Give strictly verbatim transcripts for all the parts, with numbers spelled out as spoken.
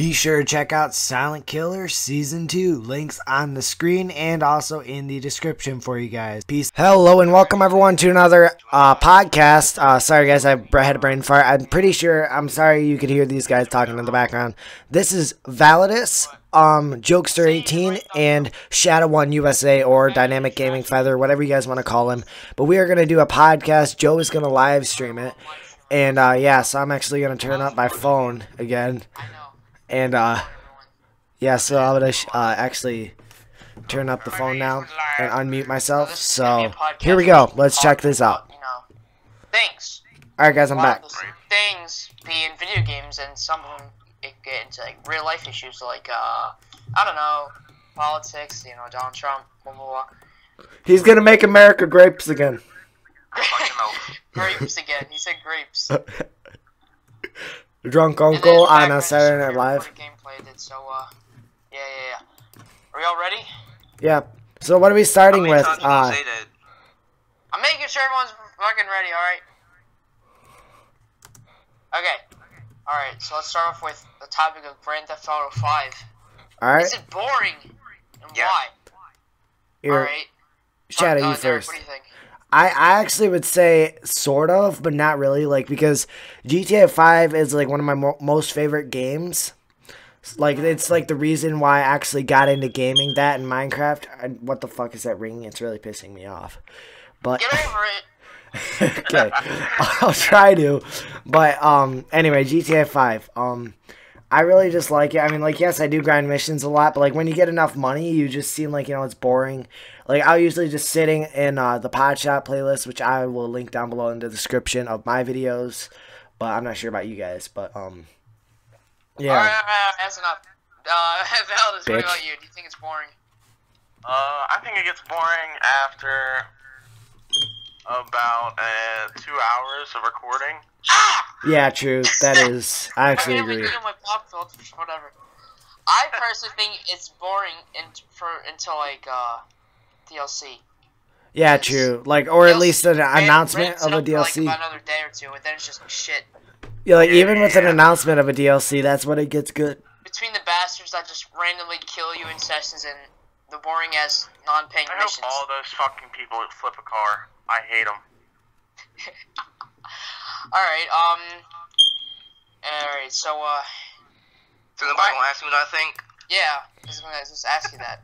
Be sure to check out Silent Killer Season two. Links on the screen and also in the description for you guys. Peace. Hello and welcome everyone to another uh, podcast. Uh, sorry guys, I had a brain fart. I'm pretty sure, I'm sorry you could hear these guys talking in the background. This is Validus, um, Jokester eighteen, and Shadow one U S A or Dynamic Gaming Feather, whatever you guys want to call him. But we are going to do a podcast. Joe is going to live stream it. And uh, yeah, so I'm actually going to turn up my phone again. And, uh, yeah, so I'm going to uh, actually turn up the phone now and unmute myself. So, here we go. Let's check this out. Thanks. Alright, guys, I'm back. Things be in video games, and some of them get into, like, real-life issues, like, uh, I don't know, politics, you know, Donald Trump, blah, blah, blah. He's going to make America grapes again. Grapes again. He said grapes. Drunk Uncle on a Saturday Night Live. So, uh, yeah, yeah, yeah. Are we all ready? Yeah. So what are we starting with? Uh, I'm making sure everyone's fucking ready, alright? Okay. Alright, so let's start off with the topic of Grand Theft Auto five. Alright. Is it boring? And yeah. Why? Alright. Shadow, you first. What do you think? I, I actually would say sort of, but not really, like, because G T A five is, like, one of my mo most favorite games. Like, it's, like, the reason why I actually got into gaming, that and Minecraft. I, what the fuck is that ringing? It's really pissing me off. But, get over it! Okay, I'll try to. But, um, anyway, G T A five, um... I really just like it. I mean, like, yes, I do grind missions a lot, but, like, when you get enough money, you just seem like, you know, it's boring. Like, I'll usually just sitting in uh, the Pod Shop playlist, which I will link down below in the description of my videos, but I'm not sure about you guys, but, um, yeah. All right, all right, that's enough. Uh, Validus, what about you? Do you think it's boring? Uh, I think it gets boring after about uh, two hours of recording. Ah! Yeah, true. That is, I actually I mean, agree. My pop filters, whatever. I personally think it's boring in, for until like uh, D L C. Yeah, it's, true. Like, or D L C, at least an announcement of a D L C. For, like, about another day or two, and then it's just shit. Yeah, like even yeah. with an announcement of a D L C, that's when it gets good. Between the bastards that just randomly kill you in sessions and the boring ass non-paying missions. I hope all those fucking people that flip a car. I hate them. Alright, um... Alright, so, uh... Did nobody want to ask me what I think? Yeah, I was going to just ask you that.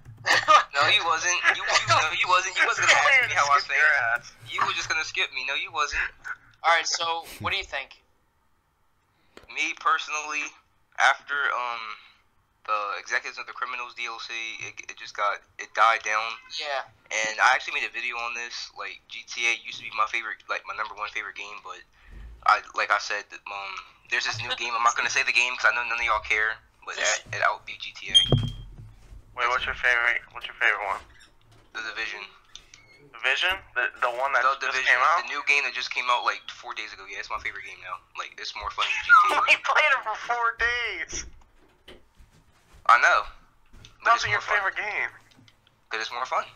No, you wasn't. You, you, no, you wasn't. You wasn't going to ask me how I think. You were just going to skip me. No, you wasn't. Alright, so, what do you think? Me, personally, after, um... the Executives of the Criminals D L C, it, it just got, it died down. Yeah. And I actually made a video on this. Like, G T A used to be my favorite, like, my number one favorite game, but... I, like I said, um, there's this new game. I'm not gonna say the game because I know none of y'all care, but it outbeat G T A. Wait, what's your favorite? What's your favorite one? The Division. Division? The the one that the just Division, came out. The new game that just came out like four days ago. Yeah, it's my favorite game now. Like, it's more fun than G T A. We played it for four days. I know. That's your favorite fun. game. Cause it's more fun.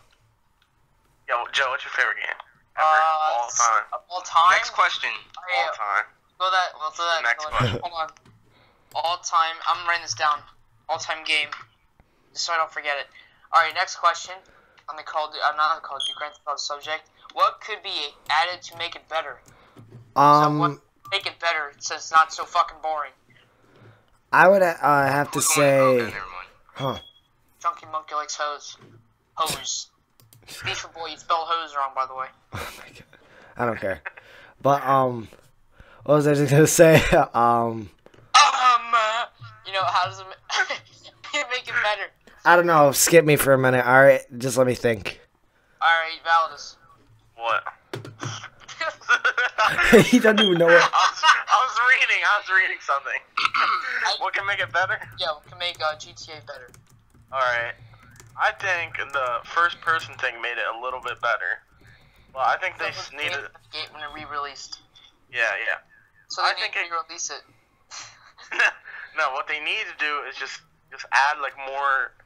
Yo, Joe, what's your favorite game? Ever, uh, all time. All time. Next question. Oh, yeah. All time. Go that. Well, so that. Next question. Hold on. All time. I'm writing this down. All time game. Just so I don't forget it. All right. Next question. On the Call of Duty. I'm not on the Call of Duty. Grand Theft Auto subject. What could be added to make it better? Um. So what make it better so it's not so fucking boring? I would uh, have to say. Okay, huh. Chunky Monkey likes hose. Hose. Beach boy, you spelled hose wrong, by the way. Oh my God. I don't care. But, um, what was I just gonna say? um, um, uh, you know, how does it make it better? I don't know. Skip me for a minute. All right, just let me think. All right, Validus. What? He doesn't even know what. I was, I was reading. I was reading something. I, what can make it better? Yeah, what can make uh, G T A better? All right. I think the first-person thing made it a little bit better. Well, I think they needed it. The game when it re-released. Yeah, yeah. So they I need think to re-release it. No, what they need to do is just just add like more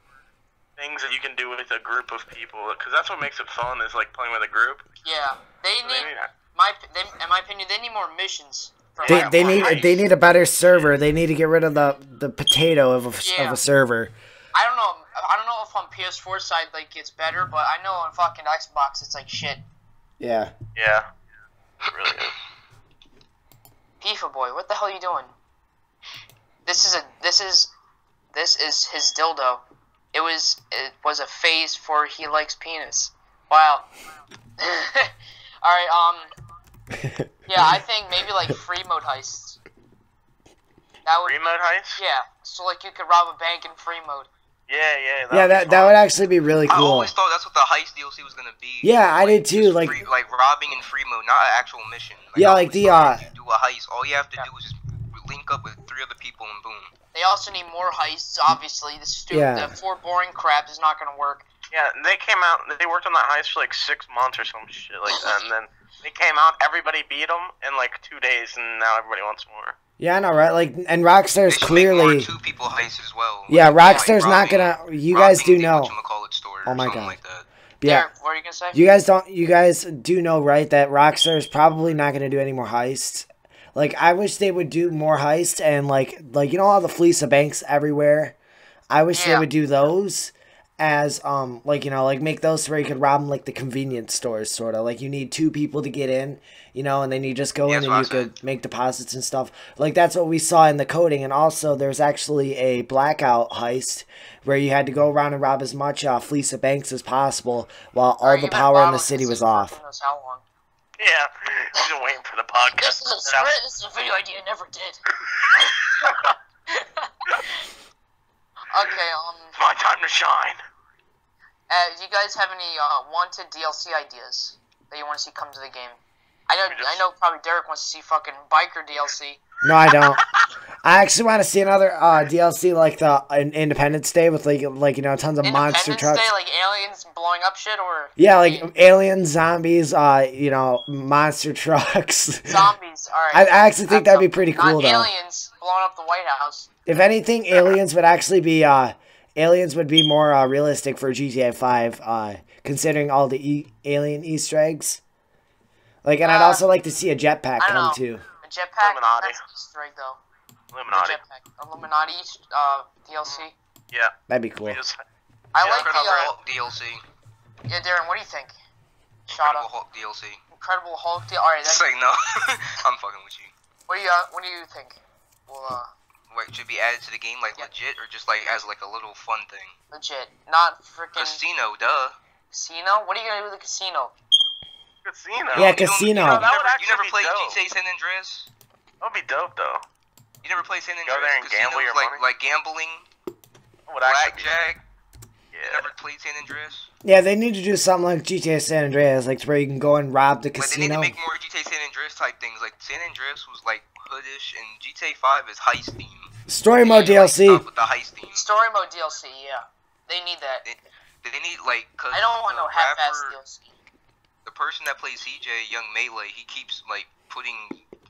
things that you can do with a group of people, because that's what makes it fun is like playing with a group. Yeah, they so need. They need my, they, in my opinion, they need more missions. They they need they need a better server. They need to get rid of the the potato of a, yeah. of a server. I don't know. I don't know if on P S four side like it's better, but I know on fucking Xbox it's like shit. Yeah. Yeah. It really is. FIFA boy, what the hell are you doing? This is a this is this is his dildo. It was it was a phase for he likes penis. Wow. All right. Um. Yeah, I think maybe like free mode heists. That would, free mode heists? Yeah. So like you could rob a bank in free mode. Yeah, yeah. That yeah, that, that would actually be really cool. I always thought that's what the heist D L C was gonna be. Yeah, like, I did too. Like, free, like robbing in free mode, not an actual mission. Like, yeah, like the uh. You do a heist. All you have to yeah. do is just link up with three other people and boom. They also need more heists. Obviously, the stupid, yeah. the four boring crabs is not gonna work. Yeah, they came out. They worked on that heist for like six months or some shit like that, and then. They came out, everybody beat them in like two days, and now everybody wants more. Yeah, I know, right? Like, and Rockstar's clearly two people heist as well. Yeah, like, Rockstar's like robbing, not gonna. You guys do know. Oh my god. Like that. Yeah. Derek, what are you gonna say? You guys don't. You guys do know, right? That Rockstar's probably not gonna do any more heists. Like, I wish they would do more heists and like, like you know, all the fleece of banks everywhere. I wish yeah. they would do those. As um like you know like make those where you could rob them like the convenience stores, sort of like you need two people to get in, you know, and then you just go yeah, in and you could make deposits and stuff like that's what we saw in the coding. And also there's actually a blackout heist where you had to go around and rob as much uh, fleece of banks as possible while all Are the power in the city was off. How long? Yeah, we've been waiting for the podcast. This is a, this is a video idea I never did. Okay, um... It's my time to shine. Uh, do you guys have any uh, wanted D L C ideas that you want to see come to the game? I know just... I know probably Derek wants to see fucking biker D L C. No, I don't. I actually want to see another uh, D L C like the uh, Independence Day with, like, like you know, tons of monster trucks. Independence Day, like aliens blowing up shit, or... Yeah, like aliens, zombies, uh, you know, monster trucks. Zombies, alright. I, I actually think that'd be pretty cool, though. Aliens blowing up the White House. If anything, aliens would actually be, uh, aliens would be more, uh, realistic for G T A five, uh, considering all the e alien Easter eggs. Like, and uh, I'd also like to see a jetpack come, know. too. A jetpack? Illuminati. That's an Easter egg, though. Illuminati. A jetpack. Illuminati, uh, D L C? Yeah. That'd be cool. Just, I yeah, like Incredible the, uh, Hulk D L C. Yeah, Darren, what do you think? Shada. Incredible Hulk D L C. Incredible Hulk D L C? Alright, that's... Saying no. I'm fucking with you. What do you, uh, what do you think? Well, uh... Wait, should be added to the game, like yeah. legit, or just like as like a little fun thing? Legit, not freaking casino, duh. Casino? What are you gonna do with the casino? Casino. Yeah, you casino. You, know, that would you never played G T A San Andreas? That would be dope, though. You never played San Andreas? Go there and Casinos, gamble your like, money. Like gambling. What blackjack. Yeah. You never played San Andreas? Yeah, they need to do something like G T A San Andreas, like where you can go and rob the casino. But they need to make more G T A San Andreas type things. Like San Andreas was like hoodish, and G T A five is heist themed. Story mode D L C. With the heist theme. Story mode D L C, yeah. They need that. They, they need, like, cause I don't want no half-assed D L C. The person that plays C J, Young Melee, he keeps, like, putting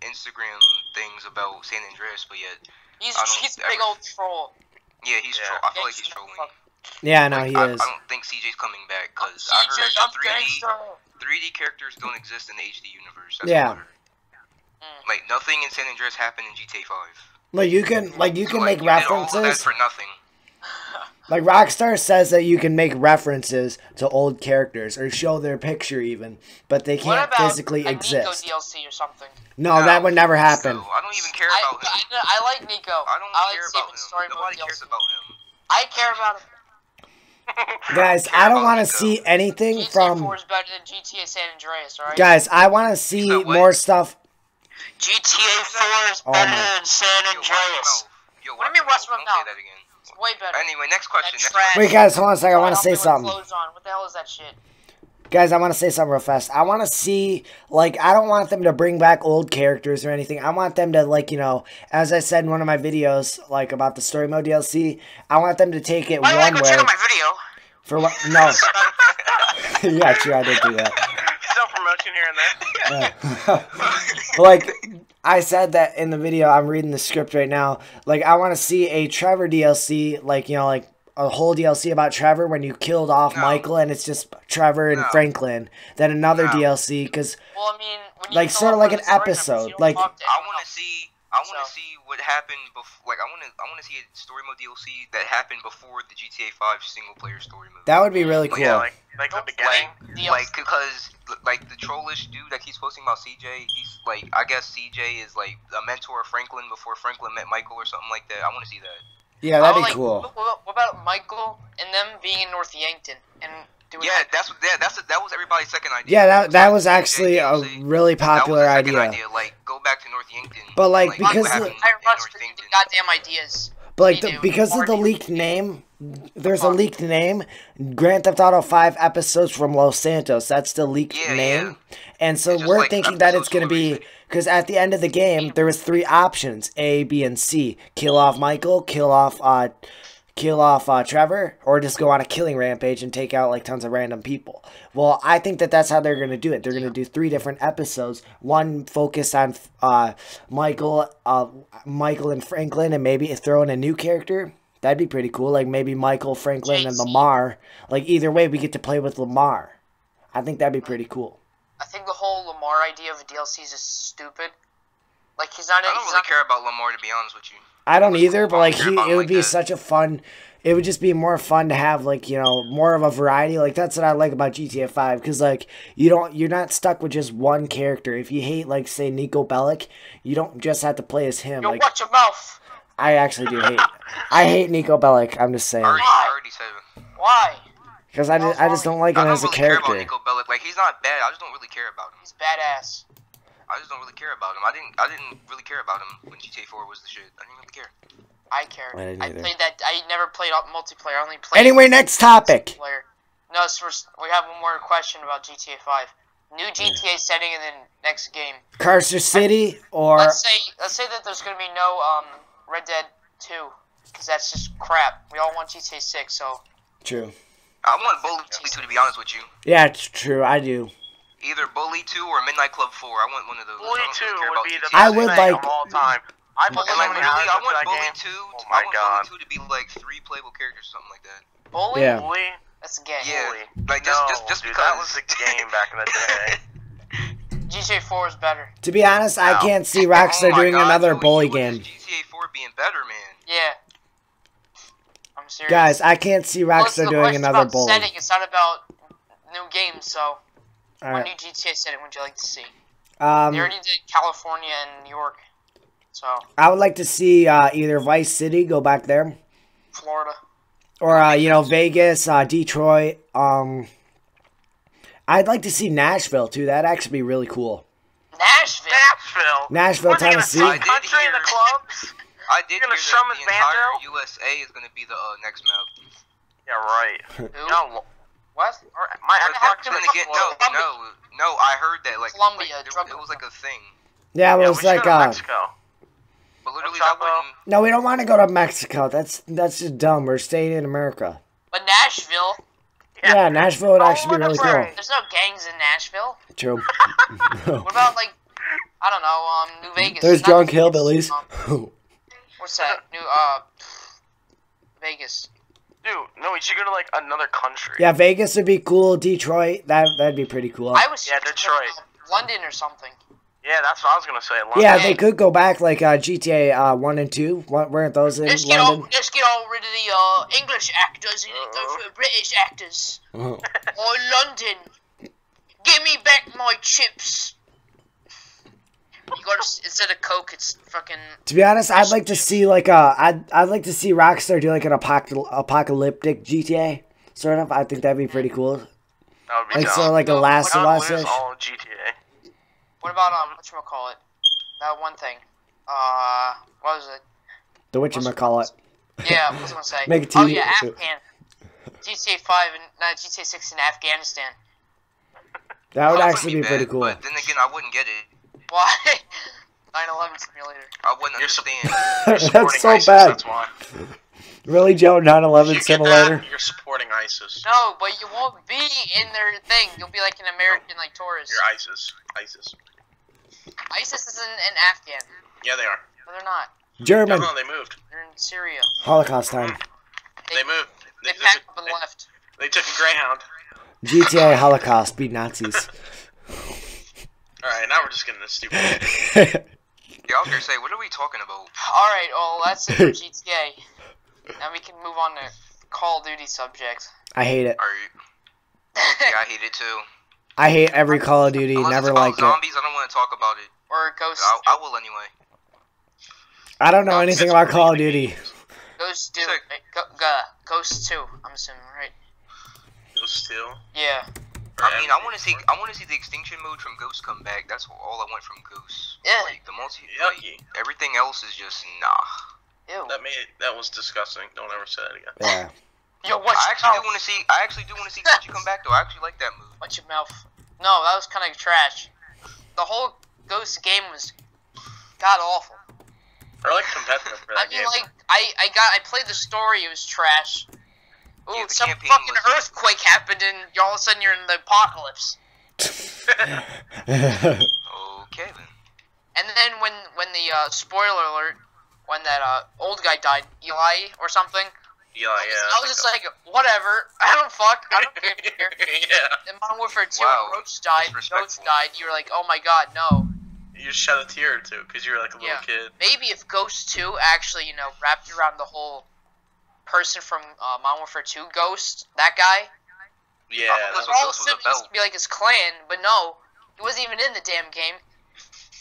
Instagram things about San Andreas, but yet... He's he's a big old troll. Yeah, he's yeah. troll. I feel yeah, like he's trolling. Yeah, no, like, he I, is. I don't think C J's coming back, because I heard that three D, three D characters don't exist in the H D universe. That's yeah. Mm. Like, nothing in San Andreas happened in G T A five. Like you can, like you can so, like, make references. All of that for nothing. Like Rockstar says that you can make references to old characters or show their picture even, but they can't physically exist. What about Nico D L C or something? No, no, that would never happen. So, I don't even care about I, him. I, I like Nico. I don't I like care about him. Story Nobody cares D L C. About him. I care about him. Guys, I don't, don't want to see anything G T A from. G T A four is better than G T A San Andreas, all right? Guys, I want to see more stuff. G T A four is better oh, than San Andreas. Yo, yo, what do you mean, what's wrong now? It's way better. Anyway, next question. Next question. Wait, guys, hold on a second. I want to say something. Clothes on. What the hell is that shit? Guys, I want to say something real fast. I want to see, like, I don't want them to bring back old characters or anything. I want them to, like, you know, as I said in one of my videos, like, about the story mode D L C, I want them to take it Why one way. Why did I go check out my video? For what? No. Yeah, true, I did do that. Self-promotion here and there. Yeah. Like, I said that in the video, I'm reading the script right now. Like, I want to see a Trevor D L C, like, you know, like, a whole D L C about Trevor when you killed off no. Michael and it's just Trevor and no. Franklin. Then another no. D L C because, well, I mean, like, sort of like an episode. Like, I want to see, I want to so. see what happened before. Like, I want to, I want to see a story mode D L C that happened before the G T A five single player story mode. That would be really cool. Yeah, like, like the beginning, like, because like the trollish dude that keeps posting about C J, he's like, I guess C J is like a mentor of Franklin before Franklin met Michael or something like that. I want to see that. Yeah, that'd oh, be like, cool. What about Michael and them being in North Yankton and doing? Yeah, that? that's what. Yeah, that's a, that was everybody's second idea. Yeah, that that was actually a really popular that was idea. idea. Like, go back to North Yankton. But like, like because I rushed for the goddamn ideas. But like the, because of the leaked name, there's a leaked name. Grand Theft Auto five episodes from Los Santos. That's the leaked yeah, name, yeah. and so we're like thinking that it's gonna be. Because at the end of the game, there was three options: A, B, and C. Kill off Michael, kill off, uh, kill off uh, Trevor, or just go on a killing rampage and take out like tons of random people. Well, I think that that's how they're gonna do it. They're gonna do three different episodes: one focused on uh, Michael, uh, Michael and Franklin, and maybe throw in a new character. That'd be pretty cool. Like maybe Michael, Franklin, J C and Lamar. Like either way, we get to play with Lamar. I think that'd be pretty cool. I think the whole Lamar idea of a D L C is just stupid. Like, he's not... I don't really not, care about Lamar, to be honest with you. I don't either, but, like, he, it would be such a fun... It would just be more fun to have, like, you know, more of a variety. Like, that's what I like about G T A five, because, like, you don't, you're not stuck with just one character. If you hate, like, say, Nico Bellic, you don't just have to play as him. Yo, like, watch your mouth! I actually do hate... I hate Nico Bellic, I'm just saying. I already, I already said it. Why? Because I, I just don't like him as a character. I don't really care about Nico Bellic. Like, he's not bad. I just don't really care about him. He's badass. I just don't really care about him. I didn't I didn't really care about him when G T A four was the shit. I didn't really care. I cared. I, I played that. I never played multiplayer. I only played... Anyway, next topic. Multiplayer. No, so we have one more question about G T A five. New G T A yeah. setting in the next game. Carcer City or... Let's say, let's say that there's going to be no um, Red Dead two. Because that's just crap. We all want G T A six, so... True. I want Bully two, to be honest with you. Yeah, it's true. I do. Either Bully two or Midnight Club four. I want one of those. Bully two would be the best thing of all time. I want Bully two. I want Bully two to be like three playable characters or something like that. Bully? Yeah. Bully? That's gay. Yeah. Bully. Like, just, no, just, just dude, because. That was a game back in the day. G T A four is better. To be honest, I can't see Rockstar oh doing God, another dude, Bully game. G T A four being better, man. Yeah. I'm serious. Guys, I can't see Rockstar well, doing another Bully. Setting. It's not about new games, so. All right. What new G T A setting would you like to see? Um, they already did California and New York, so. I would like to see uh, either Vice City, go back there. Florida. Or, uh, you know, Vegas, uh, Detroit. Um, I'd like to see Nashville, too. That'd actually be really cool. Nashville? Nashville, Nashville Tennessee. Country in the clubs? I did hear that the entire U S A is going to be the uh, next map. Yeah, right. No. What? My Xbox gonna get no, no, no. I heard that like, Columbia, like there, it was like a thing. Yeah, it yeah, was like uh. Mexico. But literally, that wouldn't... No, we don't want to go to Mexico. That's that's just dumb. We're staying in America. But Nashville. Yeah, yeah Nashville would oh, actually be really cool. There's no gangs in Nashville. True. No. What about like, I don't know, um, New Vegas? There's drunk hillbillies. Um, what's that? New uh, Vegas. Dude, no, we should go to, like, another country. Yeah, Vegas would be cool. Detroit, that, that'd be pretty cool. I was yeah, Detroit. London or something. Yeah, that's what I was going to say. London. Yeah, they could go back, like, uh, G T A one and two. Weren't those in let's London? Get all, let's get all rid of the uh, English actors and uh -oh. go for British actors. Uh -oh. Or London. Give me back my chips. You go to, instead of Coke, it's fucking... To be honest, I'd like to see, like, a... I'd, I'd like to see Rockstar do, like, an apocal apocalyptic G T A, sort of. I think that'd be pretty cool. That would be like, dumb. So, like, no, a Last of Us. All G T A. What about, um, whatchamacallit? That one thing. Uh, what was it? The whatchamacallit. Yeah, what was I gonna say? Make a T V. Oh, yeah, Afghan. G T A five and... No, G T A six in Afghanistan. That would actually be, be pretty bad, cool. But then again, I wouldn't get it. Why? nine eleven simulator. I wouldn't understand. That's so ISIS, bad. That's why. Really, Joe? nine eleven simulator? You're supporting ISIS. No, but you won't be in their thing. You'll be like an American, like tourist. You're ISIS. ISIS. ISIS isn't an Afghan. Yeah, they are. No, they're not. German. No, no, they moved. They're in Syria. Holocaust time. They, they moved. They packed up and left. They took a Greyhound. G T A Holocaust, beat Nazis. Alright, now we're just getting this stupid. Y'all can say, what are we talking about? Alright, well, that's it for G T A. Now we can move on to Call of Duty subjects. I hate it. Are you... Yeah, I hate it too. I hate every Call of Duty, Unless never liked zombies, it. I don't want to talk about it. Or Ghost. I, I will anyway. I don't know no, anything about Call of Duty. Ghost two. Go, go, Ghost two, I'm assuming, right? Ghost two? Yeah. Or I mean, I want to see I want to see the extinction mode from Ghost come back. That's all I want from Ghost. Yeah. Like, the multi like, everything else is just nah. Ew. That made it, that was disgusting. Don't ever say that again. Yeah. Yo, what? I actually mouth? do want to see. I actually do want to see Gucci come back, though. I actually like that move. Watch your mouth. No, that was kind of trash. The whole Ghost game was god awful. I like competitive for that I mean, game. like I I got I played the story. It was trash. Ooh, yeah, some fucking earthquake good. happened, and all of a sudden you're in the apocalypse. Okay then. And then when when the uh, spoiler alert, when that uh, old guy died, Eli or something. Yeah, I was, yeah. I was just like, whatever. I don't fuck. I don't care. Yeah. In Modern Warfare two, wow. Roach died. Roach died. You were like, oh my god, no. You just shed a tear or two because you were like a yeah. little kid. Maybe if Ghost two actually, you know, wrapped around the whole person from uh, Modern Warfare two, Ghost, that guy. Yeah. Uh, that's all of a sudden he used to be like his clan, but no, he wasn't even in the damn game.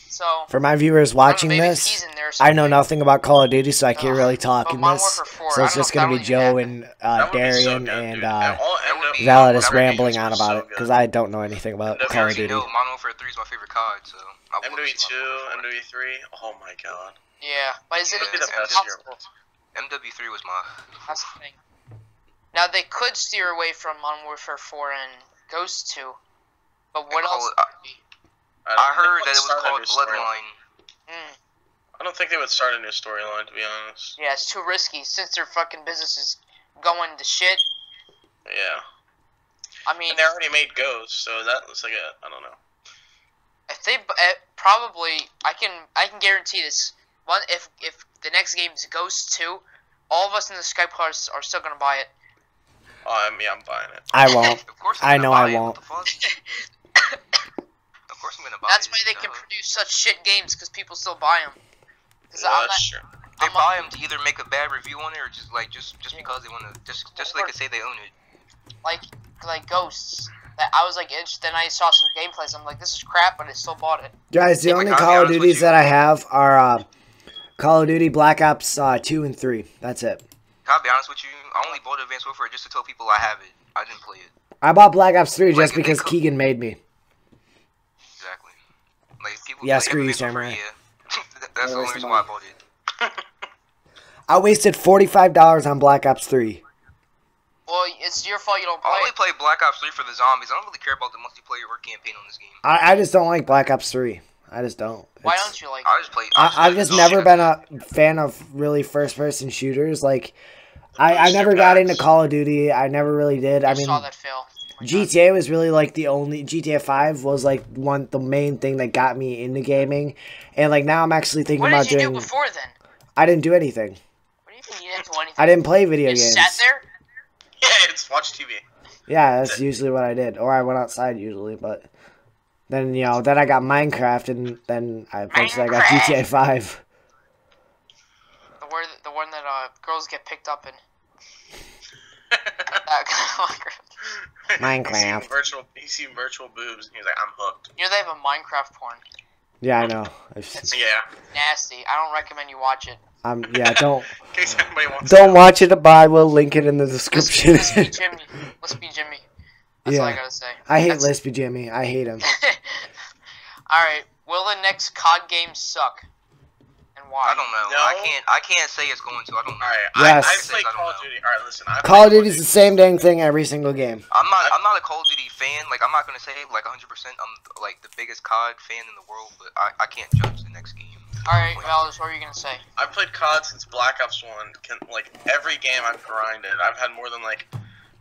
So, for my viewers watching I know, this, I know nothing about Call of Duty, so I can't uh, really talk in this. four, so it's just going to be Joe and uh, Darian so good, and uh, Validus rambling on about so it, because I don't know anything about M W Call of Duty. Modern Warfare three is my favorite C O D, so... M W two, M W three, oh my god. Yeah, but is it yeah, it's impossible? M W three was my... That's the thing. Now, they could steer away from Modern Warfare four and Ghost two, but what else could be? I, I heard that it was called Bloodline. Mm. I don't think they would start a new storyline, to be honest. Yeah, it's too risky since their fucking business is going to shit. Yeah. I mean, and they already made Ghosts, so that looks like a I don't know. If they uh, probably, I can I can guarantee this. One, if if the next game is Ghosts two, all of us in the Skype cars are still gonna buy it. Oh, um, yeah, I'm buying it. I won't. Of course, I'm I know I won't. That's why they can produce such shit games, because people still buy them. Well, that's true. They buy them to either make a bad review on it, or just like just just because they want to, just just so they can say they own it. Like like Ghosts, I was like, then I saw some gameplays. So I'm like, this is crap, but I still bought it. Guys, the only Call of Duties that I have are uh, Call of Duty Black Ops uh, two and three. That's it. I'll be honest with you, I only bought Advanced Warfare just to tell people I have it. I didn't play it. I bought Black Ops three just because Keegan made me. Like, yeah, screw you, Samurai. Yeah. That's yeah, the only reason why I bought it. I wasted forty-five dollars on Black Ops three. Well, it's your fault you don't play I only play Black Ops three for the zombies. I don't really care about the multiplayer or campaign on this game. I, I just don't like Black Ops three. I just don't. It's, why don't you like I just play, I just I, I've just never been a fan of really first-person shooters. Like, I, I never got into Call of Duty. I never really did. I, I mean, saw that fail. G T A was really like the only G T A five was like one the main thing that got me into gaming, and like now I'm actually thinking what about doing. What did you doing, do before then? I didn't do anything. What do you mean you didn't do anything? I didn't play video you games. You sat there. Yeah, it's watch T V. Yeah, that's usually what I did, or I went outside usually. But then you know, then I got Minecraft, and then I eventually I got G T A five. The word, the one that uh, girls get picked up in. That kind of Minecraft. Minecraft. He virtual, he seen virtual boobs, and he's like, "I'm hooked." You know they have a Minecraft porn. Yeah, I know. It's yeah. Nasty. I don't recommend you watch it. Um. Yeah. Don't. In case anybody wants don't to watch it. To buy, we'll link it in the description. Let's be Jimmy. Let's be Jimmy. That's yeah. all I gotta say. I hate Let's be Jimmy. I hate him. All right. Will the next C O D game suck? Why? I don't know. No. I can't. I can't say it's going to. I don't know. All right, yes. I, I play Call of Duty. All right, listen. I Call of Duty is the same dang thing every single game. I'm not. I'm not a Call of Duty fan. Like I'm not gonna say like one hundred percent. I'm like the biggest C O D fan in the world, but I, I can't judge the next game. All right, Validus, what are you gonna say? I played C O D since Black Ops one. Can, like every game I've grinded. I've had more than like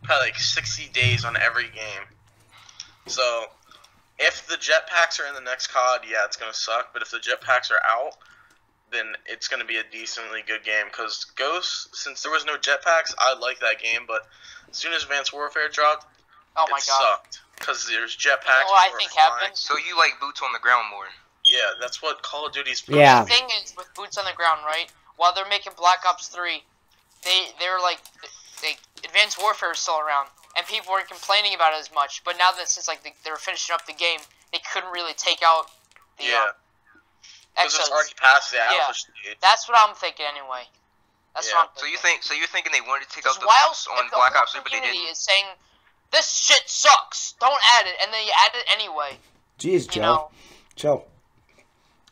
probably like sixty days on every game. So if the jetpacks are in the next C O D, yeah, it's gonna suck. But if the jetpacks are out, then it's going to be a decently good game. Because Ghosts, since there was no jetpacks, I like that game. But as soon as Advanced Warfare dropped, oh my it God. sucked. Because there's jetpacks. You know what I think happened? So you like boots on the ground more. Yeah, that's what Call of Duty's supposed yeah. to be. The thing is, with boots on the ground, right? While they're making Black Ops three, they, they're like... They, Advanced Warfare is still around. And people weren't complaining about it as much. But now that since like they, they were finishing up the game, they couldn't really take out the... Yeah. Uh, Because it's already past the alpha stage. Yeah. That's what I'm thinking anyway. That's yeah. what I'm thinking. So you think? So you're thinking they wanted to take out the boots on Black Ops three, but they didn't. Is saying this shit sucks. Don't add it, and then you add it anyway. Jeez, Joe. Joe.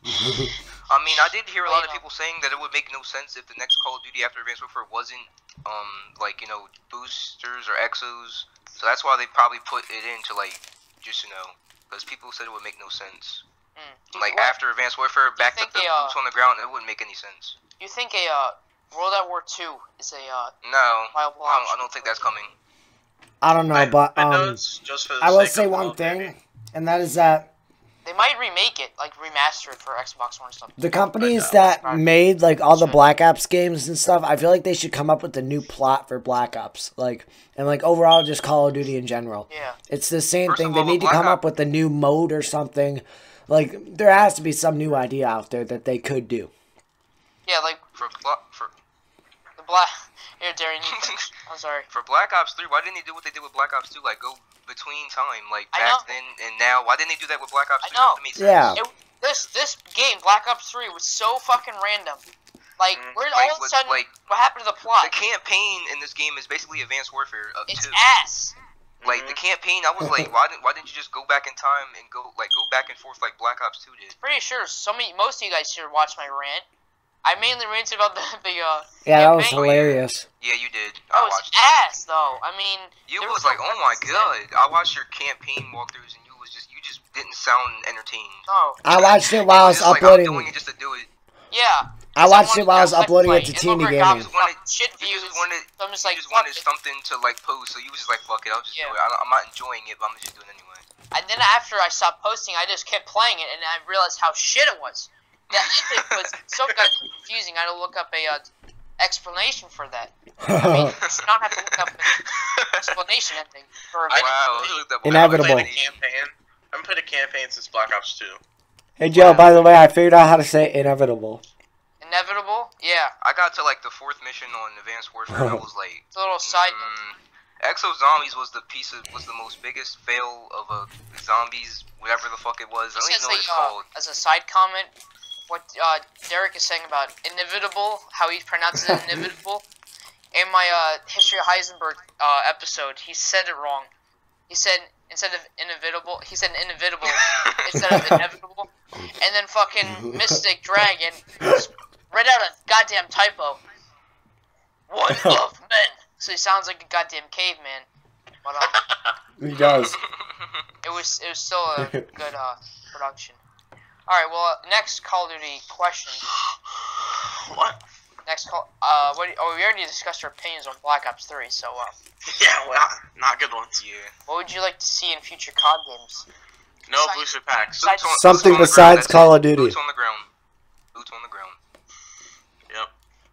I mean, I did hear a lot of people saying that it would make no sense if the next Call of Duty after Advanced Warfare wasn't, um, like you know, boosters or exos. So that's why they probably put it into like, just you know, because people said it would make no sense. Mm. Like, what? After Advanced Warfare, back to the uh, boots on the ground, it wouldn't make any sense. You think a uh, World at War two is a uh, no? I don't, I don't think that's coming. I don't know, I, but um, I will say one thing, maybe. and that is that they might remake it, like remaster it for Xbox One and stuff. The companies that made like all the Black Ops games and stuff, I feel like they should come up with a new plot for Black Ops, like and like overall just Call of Duty in general. Yeah, it's the same First thing. All, they need to come up with a new mode or something. Like, there has to be some new idea out there that they could do. Yeah, like, for, for the Black... Here, Darren, I'm sorry. For Black Ops three, why didn't they do what they did with Black Ops two? Like, go between time, like, back then and now. Why didn't they do that with Black Ops two? I know. That made sense. Yeah. It, this, this game, Black Ops three, was so fucking random. Like, mm, where like, all of a sudden, like, what happened to the plot? The campaign in this game is basically Advanced Warfare of it's two. It's ass. Like, mm-hmm. the campaign, I was like, why didn't why didn't you just go back in time and go like go back and forth like Black Ops two did? Pretty sure some of you, most of you guys here watched my rant. I mainly ranted about the the uh. Yeah, that was hilarious. Yeah, you did. I was ass though. I mean, you was like, oh my god! I watched your campaign walkthroughs and you was just you just didn't sound entertained. No. I watched it while I was uploading. Doing it just to do it. Yeah. I watched it while I was uploading it to T N D Gaming. I just wanted, shit views, just wanted, so I'm just like, you just wanted something to like post, so you was just like, fuck it, I'll just yeah. do it. I'm not enjoying it, but I'm just doing it anyway. And then after I stopped posting, I just kept playing it, and I realized how shit it was. That it was so goddamn confusing. I had to look up a uh, explanation for that. I mean, you don't have to look up an explanation ending for a video. Wow, inevitable. I haven't played a campaign since Black Ops two. Hey Joe, wow. by the way, I figured out how to say inevitable. Inevitable? Yeah. I got to, like, the fourth mission on Advanced Warfare, and I was like... It's a little side mm, Exo Zombies was the piece of... was the most biggest fail of a zombies, whatever the fuck it was. Just I don't even know what it's uh, called. As a side comment, what uh, Derek is saying about inevitable, how he pronounces it inevitable, in my uh, History of Heisenberg uh, episode, he said it wrong. He said... Instead of inevitable, he said inevitable instead of inevitable, and then fucking Mystic Dragon read out a goddamn typo. One of men, so he sounds like a goddamn caveman. But um, he does. It was it was still a good uh, production. All right, well uh, next Call of Duty question. What? Next call. Uh, what? You, oh, we already discussed our opinions on Black Ops three, so uh. Yeah, well, not good ones. Yeah. What would you like to see in future C O D games? No besides, booster packs. Besides, besides, something besides Call of Duty. Boots on the ground. Boots on the ground. Yep.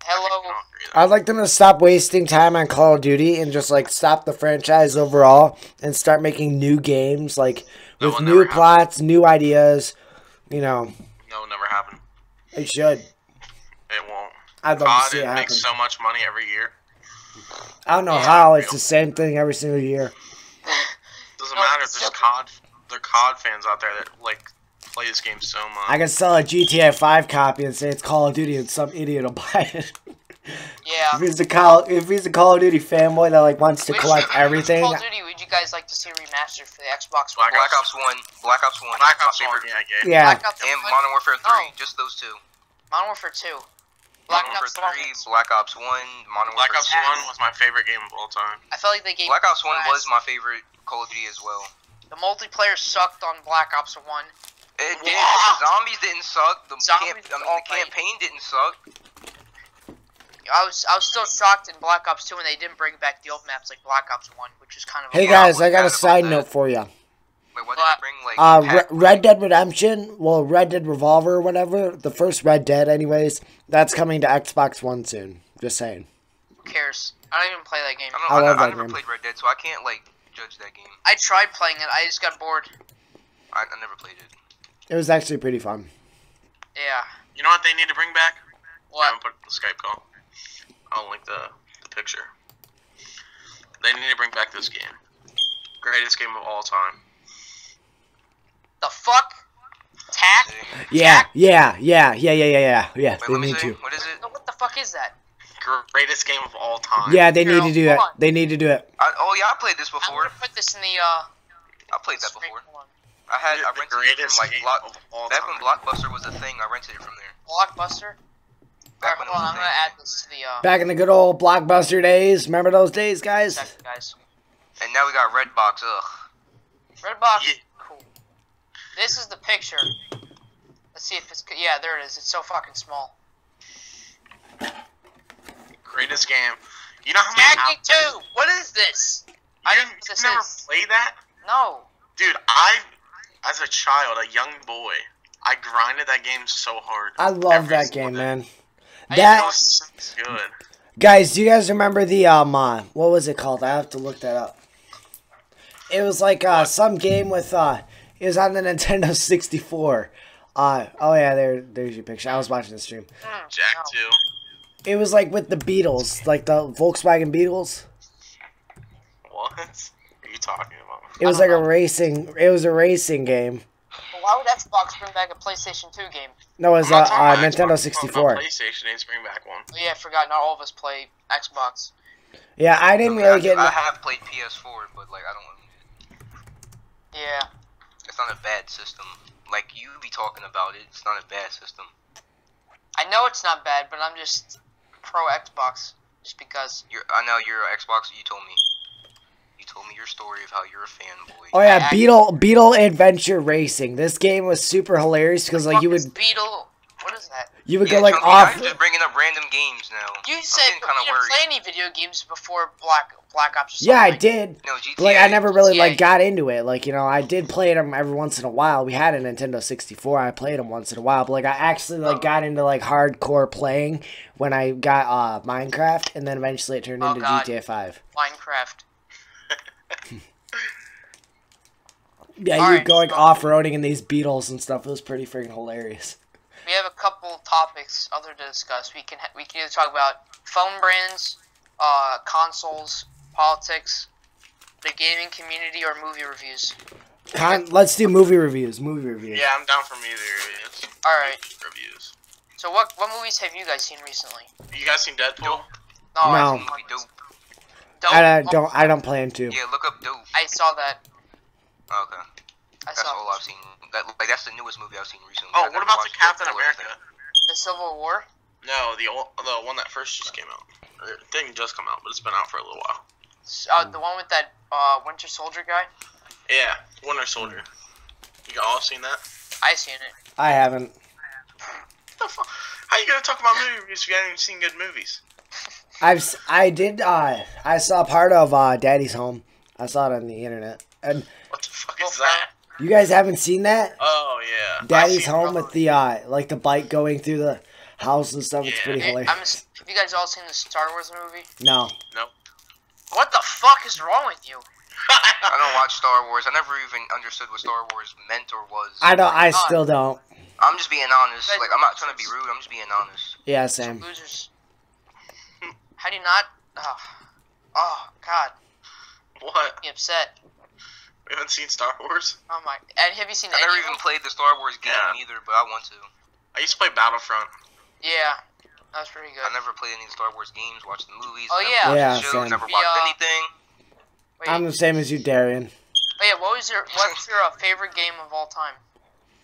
Hello. I'd like them to stop wasting time on Call of Duty and just like stop the franchise overall and start making new games like that with new plots, happen. new ideas. You know. That will never happen. It should. It won't. I'd love to see it happen. Makes so much money every year. I don't know yeah, how. It's real. the same thing every single year. Doesn't no, matter. There's C O D, there C O D fans out there that like play this game so much. I can sell a G T A five copy and say it's Call of Duty, and some idiot will buy it. Yeah. If he's a Call, if he's a Call of Duty fanboy that like wants to which, collect everything. Call of Duty, would you guys like to see remastered for the Xbox One? Black Ops One, Black Ops One, Black Ops One, yeah, yeah. yeah. Black Ops and Modern Warfare Three, oh. just those two. Modern Warfare Two. Black Ops three, Black Ops one, Modern Warfare. Black Ops one was my favorite game of all time. I felt like they gave Black Ops one was my favorite Call of Duty as well. The multiplayer sucked on Black Ops one. It did. The zombies didn't suck. The, camp I mean, the campaign didn't suck. I was I was still shocked in Black Ops two when they didn't bring back the old maps like Black Ops one, which is kind of. Hey guys, I got a side note for you. Wait, what did you bring, like, uh, Re Red like Dead Redemption, well, Red Dead Revolver or whatever, the first Red Dead anyways, that's coming to Xbox One soon. Just saying. Who cares? I don't even play that game. I, I, love I, that I never game. played Red Dead, so I can't, like, judge that game. I tried playing it. I just got bored. I, I never played it. It was actually pretty fun. Yeah. You know what they need to bring back? What? I haven't put the Skype call. I'll link the, the picture. They need to bring back this game. Greatest game of all time. The fuck? Tack? Yeah, yeah, yeah, yeah, yeah, yeah, yeah. Yeah, Wait, they let me need see. to. What is it? No, what the fuck is that? Greatest game of all time. Yeah, they Girl, need to do that. On. They need to do it. I, oh, yeah, I played this before. I'm gonna put this in the, uh... I played that before. One. I had, I rented it from, like, Block... Back time. when Blockbuster was a thing, I rented it from there. Blockbuster? Back right, when hold on, I'm gonna add this to the, uh... Back in the good old Blockbuster days. Remember those days, guys? Second, guys. And now we got Redbox, ugh. Redbox, yeah. Cool. This is the picture. Let's see if it's... Yeah, there it is. It's so fucking small. Greatest game. You know how many two. What is this? You I didn't. You've never is. played that? No. Dude, I, as a child, a young boy, I grinded that game so hard. I love that game, day. man. That was so good. Guys, do you guys remember the um? Uh, what was it called? I have to look that up. It was like uh some game with uh. It was on the Nintendo sixty-four. Uh oh yeah, there there's your picture. I was watching the stream. Jack oh. two. It was like with the Beatles, like the Volkswagen Beatles. What are you talking about? It was like know. a racing. It was a racing game. Well, why would Xbox bring back a PlayStation two game? No, it was a uh, uh, Nintendo sixty-four. PlayStation needs to bring back one. Oh, yeah, I forgot. Not all of us play Xbox. Yeah, I didn't okay, really I, get. I have played P S four, but like I don't. Yeah. It's not a bad system. Like you be talking about it. It's not a bad system. I know it's not bad, but I'm just. Pro Xbox, just because. You're, I know you're Xbox. You told me. You told me your story of how you're a fanboy. Oh yeah, I Beetle Beetle Adventure Racing. This game was super hilarious because like you would. Beetle, what is that? You would yeah, go like Chunky, off. I'm just bringing up random games now. You said you didn't worried. play any video games before Black Black Ops. Yeah, I did. No, G T A, like I never really G T A. like got into it. Like you know, I did play them every once in a while. We had a Nintendo sixty-four. I played them once in a while, but like I actually like got into like hardcore playing when I got uh, Minecraft, and then eventually it turned oh, into God. G T A five. Minecraft. Yeah, All you right, going off-roading in these Beatles and stuff. It was pretty freaking hilarious. We have a couple topics other to discuss. We can we can either talk about phone brands, uh, consoles, politics, the gaming community, or movie reviews. Con let's do movie reviews. Movie reviews. Yeah, I'm down for movie reviews. All right. Reviews. So what what movies have you guys seen recently? You guys seen Deadpool? No. no. I, movie dope. Dope. I, I don't. I don't plan to. Yeah, look up Dope. I saw that. Okay. I that's saw all it. I've seen. That, like that's the newest movie I've seen recently. Oh, what about the Captain America? The Civil War? No, the old, the one that first just came out. It didn't just come out, but it's been out for a little while. Uh, the one with that uh, Winter Soldier guy? Yeah, Winter Soldier. You all seen that? I seen it. I haven't. What the fuck? How you gonna talk about movies if you haven't even seen good movies? I've I did uh I saw part of uh, Daddy's Home. I saw it on the internet. And what the fuck is that? You guys haven't seen that? Oh yeah. Daddy's Home with the uh like the bike going through the house and stuff. Yeah. It's pretty hilarious. I'm just, have you guys all seen the Star Wars movie? No. Nope. What the fuck is wrong with you? I don't watch Star Wars. I never even understood what Star Wars meant or was. I don't. I still don't. I'm just being honest. Like I'm not trying to be rude. I'm just being honest. Yeah, same. Losers. How do you not? Oh, oh God. What? I'm upset. We haven't seen Star Wars. Oh my! And have you seen? I never even played the Star Wars game yeah. either, but I want to. I used to play Battlefront. Yeah, that was pretty good. I never played any of the Star Wars games. Watched the movies. Oh yeah. Yeah. Watched the shows, never watched yeah. anything. Wait. I'm the same as you, Darian. Oh yeah. What was your What's your uh, favorite game of all time?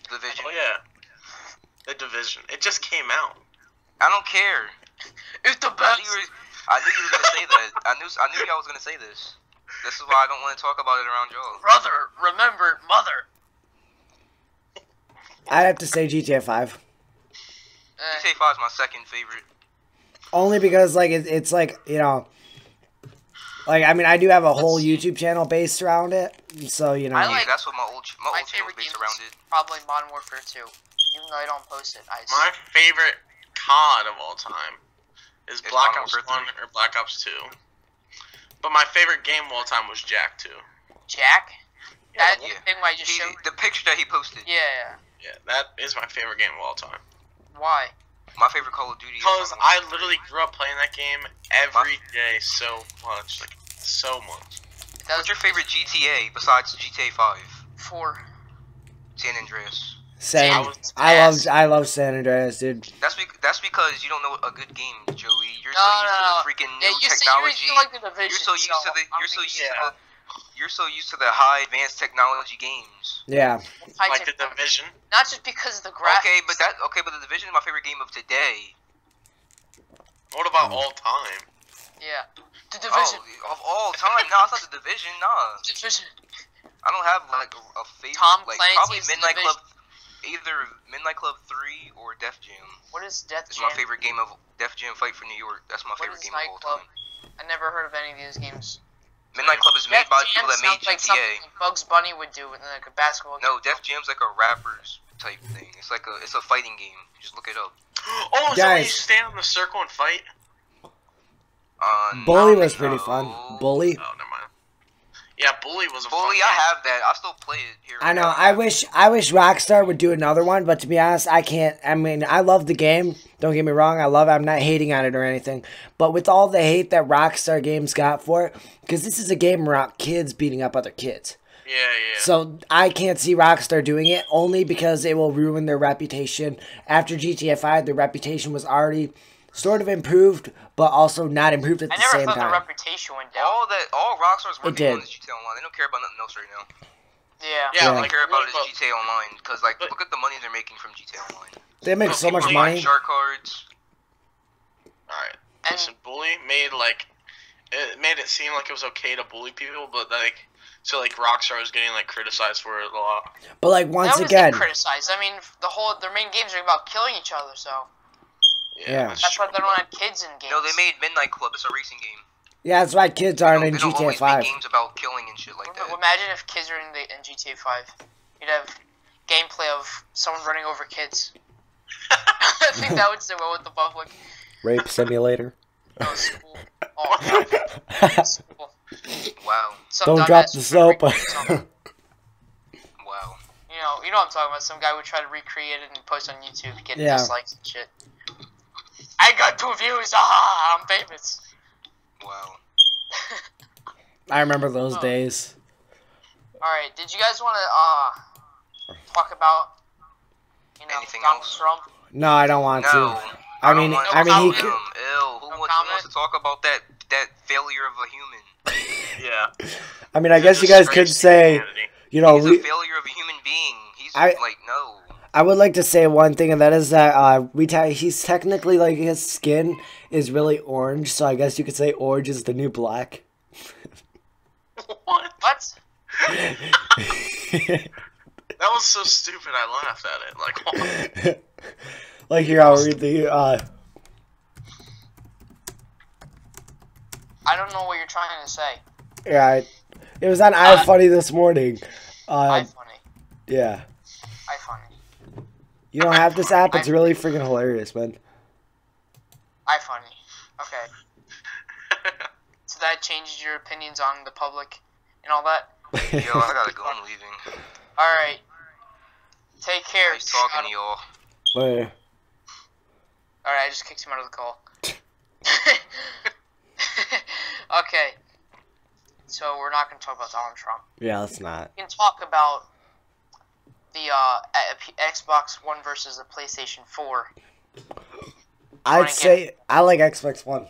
The Division. Oh yeah. The Division. It just came out. I don't care. It's the best. I knew, I knew you were gonna say that. I knew. I knew y'all was gonna say this. This is why I don't want to talk about it around y'all. Brother, remember, mother. I'd have to say G T A five. Uh, G T A five is my second favorite. Only because, like, it, it's like, you know, Like, I mean, I do have a whole YouTube channel based around it, so, you know. I like, yeah, that's what my old, my my old channel based around it. Probably Modern Warfare two, even though I don't post it. I just... My favorite C O D of all time is it's Black Ops one or Black Ops two. But my favorite game of all time was Jack two. Jack? Yeah, that thing where I just he, showed the picture that he posted. Yeah, yeah. Yeah, that is my favorite game of all time. Why? My favorite Call of Duty. Because I literally grew up playing that game every day so much, like so much. What's your favorite G T A besides G T A five? Four. San Andreas. San. I, I love I love San Andreas, dude. That's because that's because you don't know a good game, Joey. You're no, so used no, to the freaking no. new yeah, technology. You're, like the Division, you're so used so to the. You're so used yeah. to the. You're so used to the high advanced technology games. Yeah. Like the Division. Not just because of the graphics. Okay, but that okay, but the Division is my favorite game of today. What about all time? Yeah. The Division. Oh, of all time? No, it's not the Division. Nah. Division. I don't have like a favorite. Tom like, probably Midnight Club. Either Midnight Club three or Def Jam. What is Def Jam? It's my favorite game of Def Jam Fight for New York. That's my what favorite game Night of all Club? Time. I never heard of any of these games. Midnight Club is made by people that made G T A. Like Bugs Bunny would do in like a basketball game. No, Def Jam's like a rappers type thing. It's like a it's a fighting game. You just look it up. Oh, is that where you stand in the circle and fight? Uh, Bully was pretty fun. Bully. Oh, never mind. Yeah, Bully was a fun Bully, I have that. I still play it here. I know. I wish I wish Rockstar would do another one, but to be honest, I can't. I mean, I love the game. Don't get me wrong. I love it. I'm not hating on it or anything. But with all the hate that Rockstar Games got for it, because this is a game about kids beating up other kids. Yeah, yeah. So I can't see Rockstar doing it only because it will ruin their reputation. After G T A five, their reputation was already... sort of improved, but also not improved at the same time. I never thought the reputation went down. All that, all Rockstar's working on is G T A Online. They don't care about nothing else right now. Yeah. Yeah, yeah. All they care about is G T A Online, because like, but, look at the money they're making from G T A Online. They make so much money. Shark cards. All right. And listen, Bully made like, it made it seem like it was okay to bully people, but like, so like Rockstar was getting like criticized for it a lot. But like once again, criticized. I mean, the whole their main games are about killing each other, so. Yeah, yeah. That's, that's why they don't have kids in games. No, they made Midnight Club. It's a racing game. Yeah, that's why kids aren't in G T A five. Games about killing and shit like that. Imagine if kids are in, the, in G T A five. You'd have gameplay of someone running over kids. I think that would sit well with the public. Rape Simulator. Oh, school. Oh, no. School. Wow. Some don't drop the soap. Wow. You know, you know what I'm talking about. Some guy would try to recreate it and post on YouTube, get yeah. dislikes and shit. I got two views, ah, I'm famous. Wow. I remember those oh. days. Alright, did you guys want to, uh, talk about, you know, anything Donald else? Trump? No, I don't want no. to. I, I mean, want I mean, no he could... Ew, who no wants, wants to talk about that, that failure of a human? yeah. I mean, I guess you guys could say, humanity. you know, He's we... He's a failure of a human being. He's, I... like, no. I would like to say one thing, and that is that uh, we te he's technically, like, his skin is really orange, so I guess you could say orange is the new black. What? What? That was so stupid, I laughed at it. Like, what? Like, here, I'll read the, uh... I don't know what you're trying to say. Yeah, I, it was on uh, iFunny this morning. Uh, iFunny. Yeah. iFunny. You don't have this app, it's really freaking hilarious, man. iFunny. Okay. So that changes your opinions on the public and all that? Yo, I gotta go, I'm leaving. Alright. Take care. Nice talking to y'all. Later. Alright, I just kicked him out of the call. Okay. So we're not gonna talk about Donald Trump. Yeah, let's not. We can talk about... the uh, Xbox One versus the PlayStation four. I'd say I like Xbox One.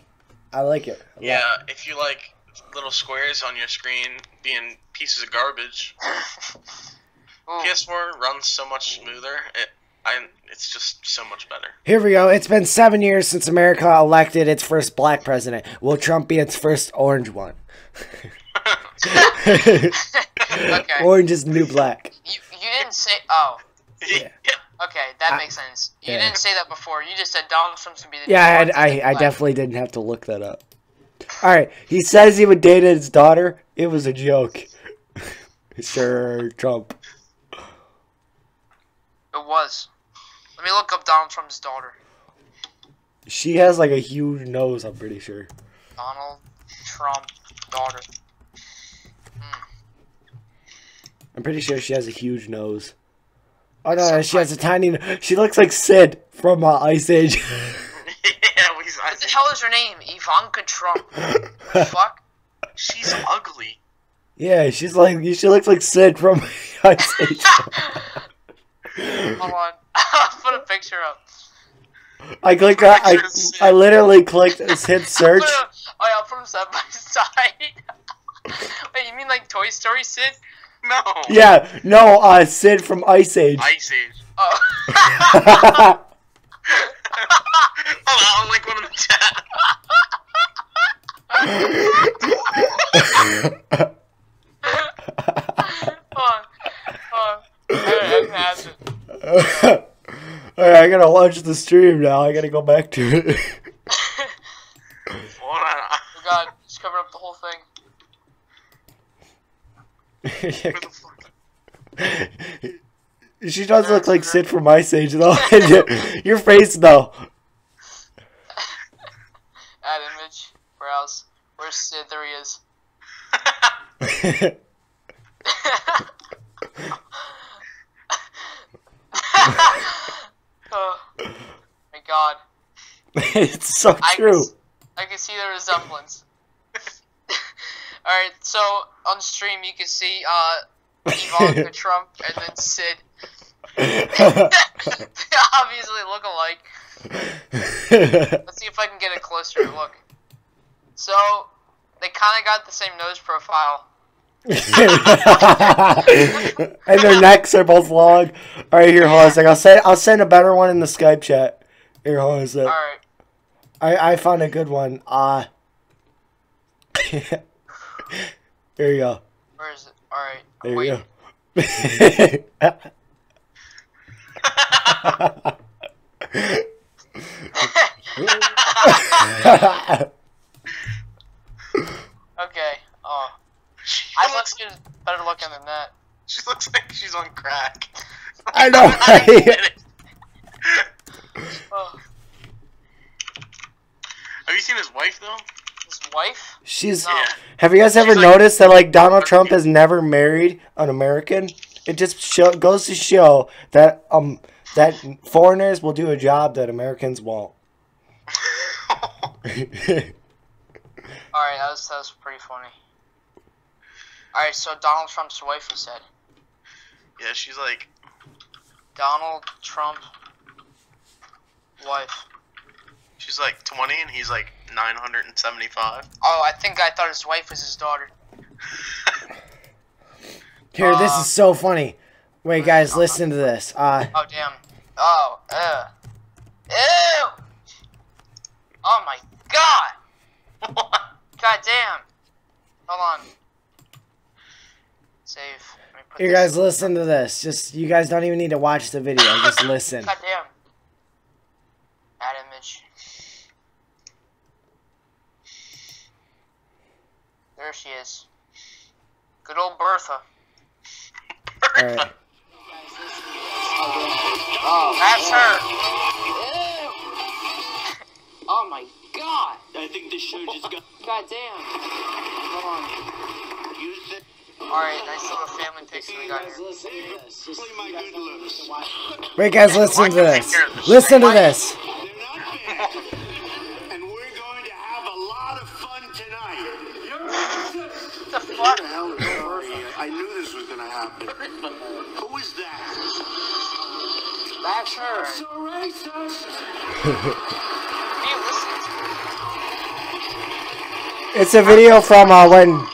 I like it. I yeah, like it. If you like little squares on your screen being pieces of garbage, P S four runs so much smoother. It, I, it's just so much better. Here we go. It's been seven years since America elected its first black president. Will Trump be its first orange one? Okay. Orange is the new black. You, you didn't say. Oh. Yeah. Okay, that I, makes sense. You yeah. didn't say that before. You just said Donald Trump's gonna be the. Yeah, new I, I, I definitely didn't have to look that up. Alright, he says he would date his daughter. It was a joke. Sir Trump. It was. Let me look up Donald Trump's daughter. She has like a huge nose, I'm pretty sure. Donald Trump daughter. Hmm. I'm pretty sure she has a huge nose. Oh no, so she has a tiny. She looks like Sid from uh, Ice Age. Yeah, we, what the hell is her name? Ivanka Trump. Fuck. She's ugly. Yeah, she's like. She looks like Sid from Ice Age. Hold on. I'll put a picture up. I clicked. I, I, I literally clicked. Hit search. Oh yeah, I'll put them side by side. Wait, you mean like Toy Story Sid? No. Yeah, no, uh, Sid from Ice Age. Ice Age. Oh. Hold on, I'll link one in the chat. Hold on. Hold on. Alright, that's it. Alright, I gotta watch the stream now. I gotta go back to it. Hold on. Oh god, just cover up the whole thing. She does look like Sid from Ice Age though. Your face though. Add image. Where else? Where's Sid? There he is. Oh my god. It's so true. I can see the resemblance. Alright, so on stream you can see uh, Ivanka Trump and then Sid. They obviously look alike. Let's see if I can get a closer look. So, they kind of got the same nose profile. And their necks are both long. Alright, here, hold on a second. I'll send, I'll send a better one in the Skype chat. Here, hold on a second. Alright. I, I found a good one. Uh... There you go. Where is it? Alright. There you waiting. Go. Okay. Oh. She I looks, must get a better looking than that. She looks like she's on crack. I know. I get it. Oh. Have you seen his wife, though? His wife? She's. No. Have you guys She's ever like, noticed that like Donald Trump has never married an American? It just show, goes to show that um that foreigners will do a job that Americans won't. All right, that was that was pretty funny. All right, so Donald Trump's wife, you said. Yeah, she's like. Donald Trump. Wife. She's like twenty, and he's like. nine hundred seventy-five. Oh, I think I thought his wife was his daughter. Here, uh, this is so funny. Wait, guys, uh, listen to this. Uh, oh, damn. Oh, uh. Ew! Oh, my God! God damn. Hold on. Save. Let me put Here, guys, listen to this. Just, you guys don't even need to watch the video. Just listen. God damn. Add image. There she is. Good old Bertha. Bertha. Right. That's her. Ew. Oh my god. I think this show just got. God damn. Come on. Alright, nice little family picture we got here. Wait, guys, listen to this. Listen to this. What the hell is that? I knew this was gonna happen. Who is that? That's her. So racist. Man, listen. It's a video from uh, when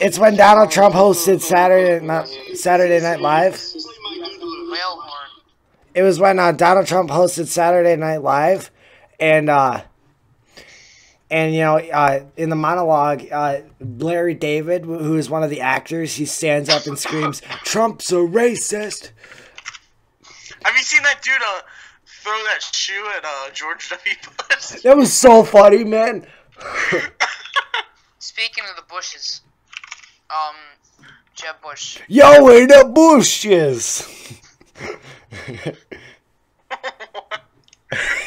it's when Donald Trump hosted Saturday not Saturday Night Live. It was when uh, Donald Trump hosted Saturday Night Live, and uh. And, you know, uh, in the monologue, uh, Larry David, who is one of the actors, he stands up and screams, Trump's a racist. Have you seen that dude uh, throw that shoe at uh, George W. Bush? That was so funny, man. Speaking of the bushes, um, Jeb Bush. Yo, where the bushes?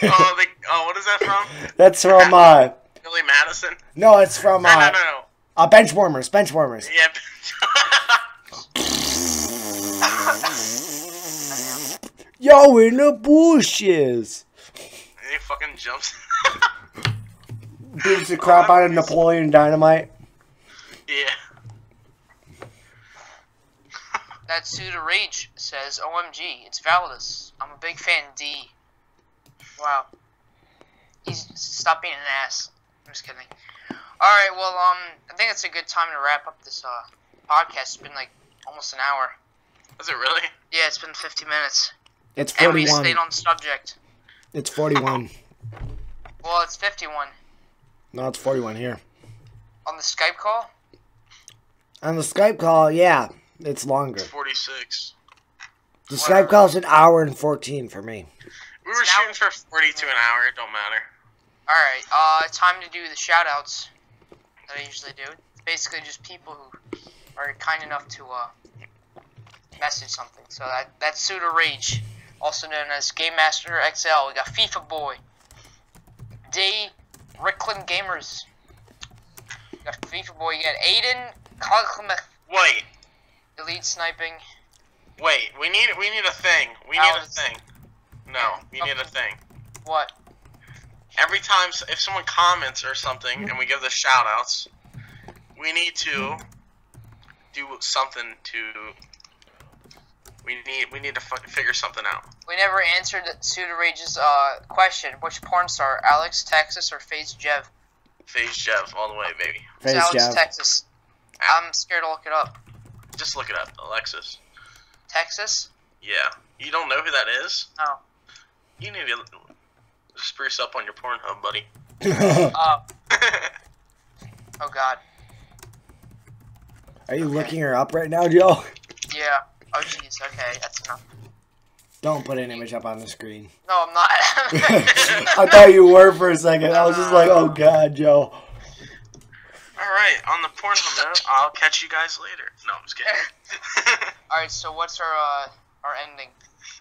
Oh, the, oh, what is that from? That's from uh. Billy Madison. No, it's from uh. No, no, no, no. Uh, bench warmers, bench warmers. Yeah. Yo, in the bushes. And he fucking jumps. Beats the crap out of Napoleon Dynamite. Yeah. That suit of rage says, O M G, it's Validus. I'm a big fan, D. Wow. He's stop being an ass. I'm just kidding. Alright, well, um, I think it's a good time to wrap up this, uh, podcast. It's been, like, almost an hour. Is it really? Yeah, it's been fifty minutes. It's forty-one. And we stayed on subject. It's forty-one. Well, it's fifty-one. No, it's forty-one here. On the Skype call? On the Skype call, yeah. It's longer. It's forty-six. The Whatever. Skype call is an hour and fourteen for me. We were shooting for forty-two an hour. It don't matter. Alright, uh, time to do the shout-outs. I usually do. It's basically just people who are kind enough to uh, message something. So that that's Suda Rage, also known as Game Master X L. We got FIFA Boy, D Rickland Gamers. We got FIFA Boy. You got Aiden Kalkmeth. Wait. Elite Sniping. Wait. We need we need a thing. We need Alex. a thing. No, we need a thing. What? Every time, if someone comments or something, and we give the shout-outs, we need to do something to... We need we need to figure something out. We never answered Suda Rage's uh, question. Which porn star, Alex, Texas, or FaZe Jev? FaZe Jev, all the way, baby. It's Alex, Jev. Texas. I'm scared to look it up. Just look it up, Alexis. Texas? Yeah. You don't know who that is? No. You need to... Spruce up on your Pornhub, buddy. uh, oh god. Are you okay. looking her up right now, Joe? Yeah. Oh jeez. Okay, that's enough. Don't put an image up on the screen. No, I'm not. I thought you were for a second. I was just like, oh god, Joe. All right. On the Pornhub note, I'll catch you guys later. No, I'm just kidding. All right. So what's our uh, our ending?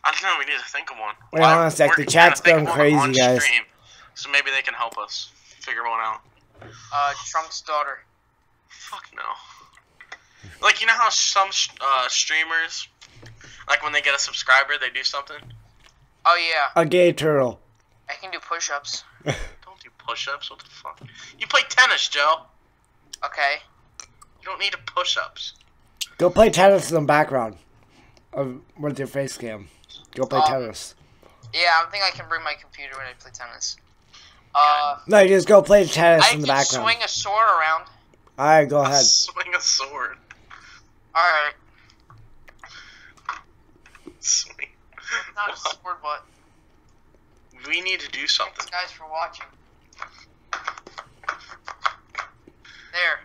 I don't know, we need to think of one. Wait, hold on a sec, the chat's going crazy, guys. Stream, so maybe they can help us figure one out. Uh, Trump's daughter. Fuck no. Like, you know how some uh, streamers, like when they get a subscriber, they do something? Oh, yeah. A gay turtle. I can do push-ups. Don't do push-ups, what the fuck? You play tennis, Joe. Okay. You don't need push-ups. Go play tennis in the background. Of, with your face cam. Go play um, tennis. Yeah, I don't think I can bring my computer when I play tennis. Uh, no, you just go play tennis I in the background. I can swing a sword around. Alright, go ahead. I'll swing a sword. Alright. Swing. It's not what? a sword, but... We need to do something. Thanks, guys, for watching. There.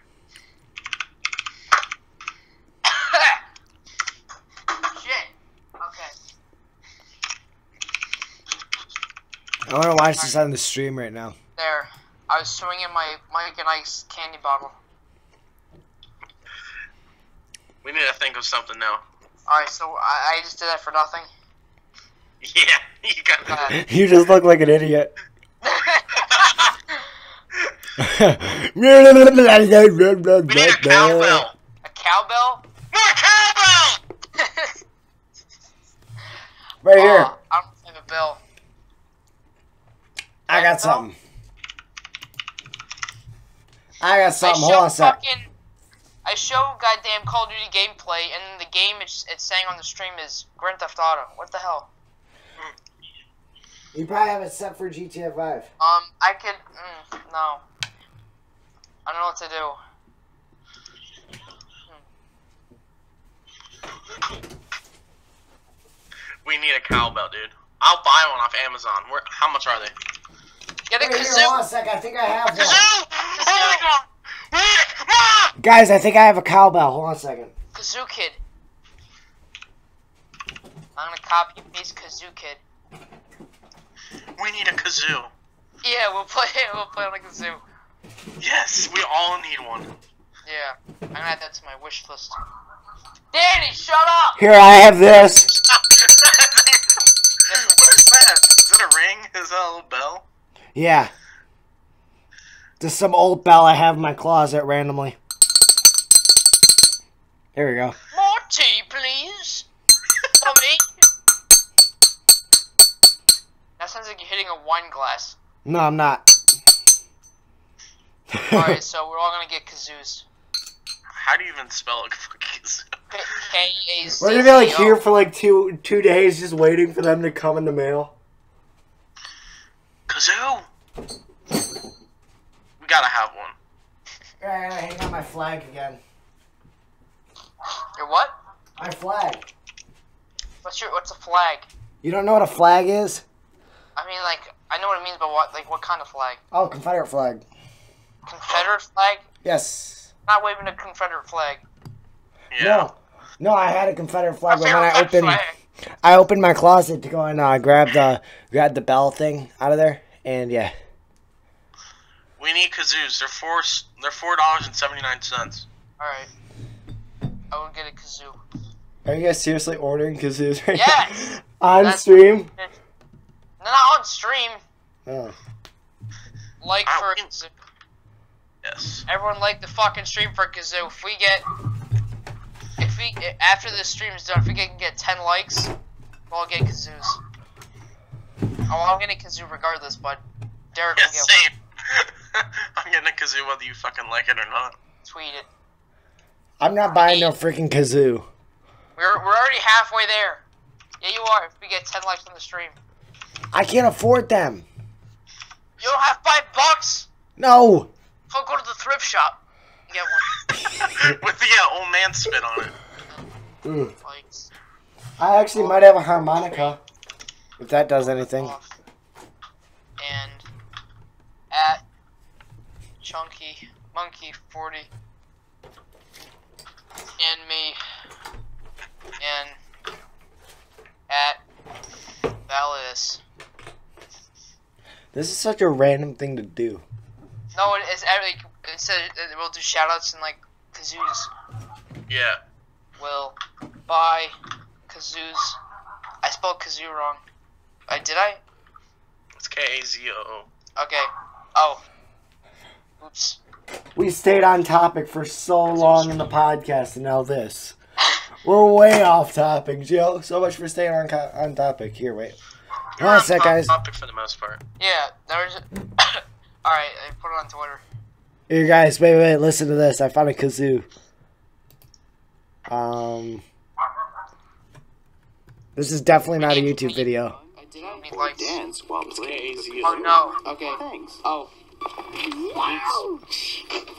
I want to watch this on the stream right now. There. I was swinging my Mike and Ike's candy bottle. We need to think of something now. Alright, so I, I just did that for nothing? Yeah, you got that. You just look like an idiot. We need a cowbell. A cowbell? More cowbell! Right here. Uh, I don't have a bell. I got something. I got something. I Hold on a sec. Fucking, I show goddamn Call of Duty gameplay, and the game it's, it's saying on the stream is Grand Theft Auto. What the hell? You probably have it set for G T A five. Um, I could... Mm, no. I don't know what to do. Hmm. We need a cowbell, dude. I'll buy one off Amazon. Where? How much are they? Get a kazoo! I think I have one. Kazoo! Oh my god! Guys, I think I have a cowbell. Hold on a second. Kazoo Kid. I'm gonna copy and paste Kazoo Kid. We need a kazoo. Yeah, we'll play. We'll play on a kazoo. Yes, we all need one. Yeah, I'm gonna add that to my wish list. Danny, shut up! Here, I have this. What is that? Is that a ring? Is that a little bell? Yeah. Just some old bell I have in my closet randomly. There we go. More tea, please. For me. That sounds like you're hitting a wine glass. No, I'm not. Alright, so we're all gonna get kazoos. How do you even spell a fucking kazoo? K A Z O. We're gonna be like here for like two two days just waiting for them to come in the mail. Kazoo! We gotta have one. Alright, I hang out my flag again. Your what? My flag. What's your what's a flag? You don't know what a flag is? I mean, like, I know what it means, but what like what kind of flag? Oh, Confederate flag. Confederate flag? Yes. Not waving a Confederate flag. Yeah. No, no, I had a Confederate flag, but when I opened, flag. I opened my closet to go and uh, grab the grab the bell thing out of there, and yeah. We need kazoos. They're four. They're four dollars and seventy nine cents. All right. I will get a kazoo. Are you guys seriously ordering kazoos right yes! now? On That's stream? No, not on stream. Oh. Like I for a kazoo. Yes. Everyone like the fucking stream for kazoo. If we get, if we after this stream is done, if we can get ten likes, we'll all get kazoos. Oh, I'm getting a kazoo regardless, bud. Derek yeah, will get same. One. I'm getting a kazoo whether you fucking like it or not. Tweet it. I'm not buying no freaking kazoo. We're we're already halfway there. Yeah, you are. If we get ten likes on the stream. I can't afford them. You don't have five bucks. No. I'll go to the thrift shop and get one. With the uh, old man spit on it. Mm. I actually oh. might have a harmonica. If that does anything. And at Chunky Monkey forty. And me. And at Validus. This is such a random thing to do. No, it's every. It said we'll do shoutouts and like kazoos. Yeah. We'll buy kazoos. I spelled kazoo wrong. I did I? It's K A Z O O. Okay. Oh. Oops. We stayed on topic for so long in the podcast, and now this. We're way off topic, Joe. So much for staying on on topic. Here, wait. You're on top guys. Topic for the most part. Yeah. There's. Alright, I put it on Twitter. Here guys, wait, wait, listen to this. I found a kazoo. Um, This is definitely not a YouTube video. I didn't like dance while playing. Oh no. Okay, thanks. Oh. Wow.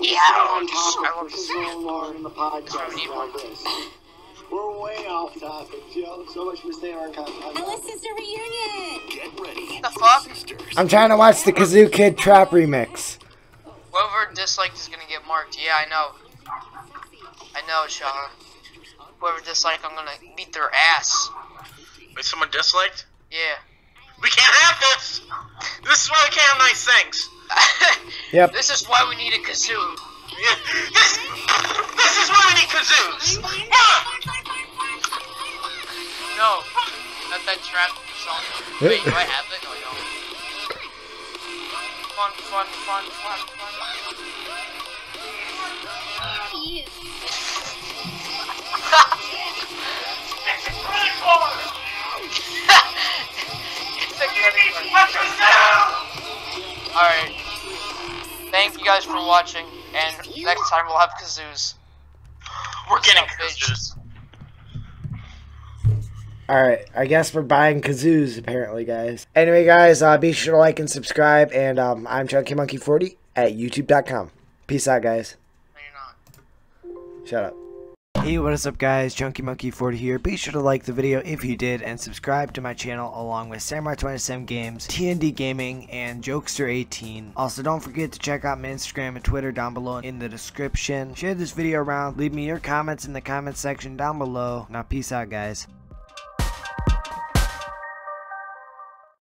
Yeah, on top of so long in the podcast. We're way off topic, Joe. So much for staying on content. Alice Sister Reunion! Get ready. The fuck? I'm trying to watch the Kazoo Kid Trap remix. Whoever disliked is gonna get marked. Yeah, I know. I know, Sean. Whoever disliked, I'm gonna beat their ass. Wait, someone disliked? Yeah. We can't have this! This is why we can't have nice things. Yep. This is why we need a kazoo. Yeah. This, this is why we need kazoos! Ah! No, not that trap song. Wait, do I have it? No, I don't. Fun, fun, fun, fun, fun. Alright. Thank you guys for watching, and next time we'll have kazoos. We're getting kazoos. Alright, I guess we're buying kazoos, apparently, guys. Anyway, guys, uh, be sure to like and subscribe, and um, I'm Chunky Monkey forty at YouTube dot com. Peace out, guys. No, you're not. Shut up. Hey, what is up, guys? Chunky Monkey forty here. Be sure to like the video if you did, and subscribe to my channel along with Samurai twenty-seven Games, T N D Gaming, and Jokester eighteen. Also, don't forget to check out my Instagram and Twitter down below in the description. Share this video around. Leave me your comments in the comment section down below. Now, peace out, guys.